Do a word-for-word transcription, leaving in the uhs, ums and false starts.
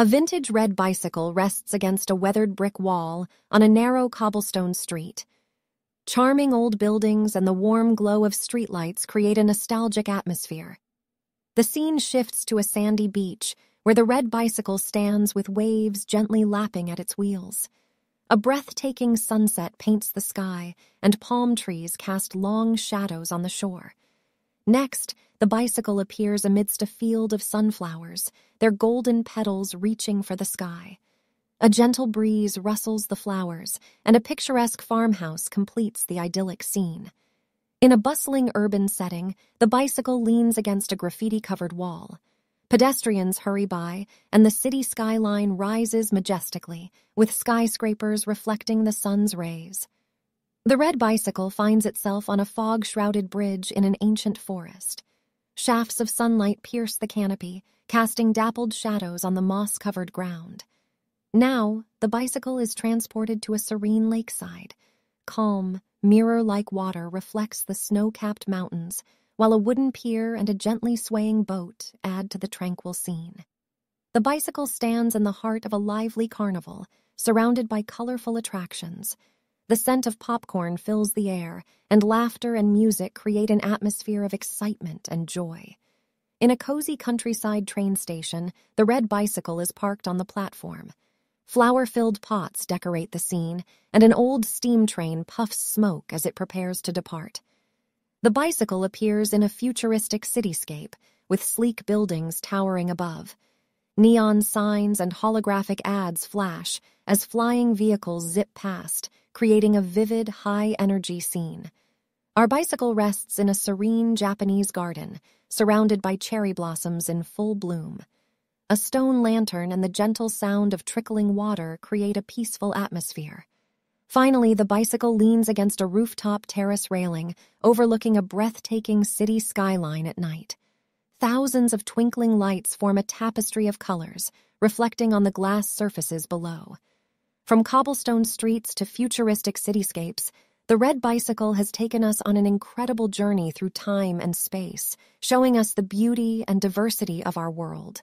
A vintage red bicycle rests against a weathered brick wall on a narrow cobblestone street. Charming old buildings and the warm glow of streetlights create a nostalgic atmosphere. The scene shifts to a sandy beach where the red bicycle stands with waves gently lapping at its wheels. A breathtaking sunset paints the sky, and palm trees cast long shadows on the shore. Next, the bicycle appears amidst a field of sunflowers, their golden petals reaching for the sky. A gentle breeze rustles the flowers, and a picturesque farmhouse completes the idyllic scene. In a bustling urban setting, the bicycle leans against a graffiti-covered wall. Pedestrians hurry by, and the city skyline rises majestically, with skyscrapers reflecting the sun's rays. The red bicycle finds itself on a fog-shrouded bridge in an ancient forest. Shafts of sunlight pierce the canopy, casting dappled shadows on the moss-covered ground. Now, the bicycle is transported to a serene lakeside. Calm, mirror-like water reflects the snow-capped mountains, while a wooden pier and a gently swaying boat add to the tranquil scene. The bicycle stands in the heart of a lively carnival, surrounded by colorful attractions. The scent of popcorn fills the air, and laughter and music create an atmosphere of excitement and joy. In a cozy countryside train station, the red bicycle is parked on the platform. Flower-filled pots decorate the scene, and an old steam train puffs smoke as it prepares to depart. The bicycle appears in a futuristic cityscape, with sleek buildings towering above. Neon signs and holographic ads flash as flying vehicles zip past, creating a vivid, high-energy scene. Our bicycle rests in a serene Japanese garden, surrounded by cherry blossoms in full bloom. A stone lantern and the gentle sound of trickling water create a peaceful atmosphere. Finally, the bicycle leans against a rooftop terrace railing, overlooking a breathtaking city skyline at night. Thousands of twinkling lights form a tapestry of colors, reflecting on the glass surfaces below. From cobblestone streets to futuristic cityscapes, the red bicycle has taken us on an incredible journey through time and space, showing us the beauty and diversity of our world.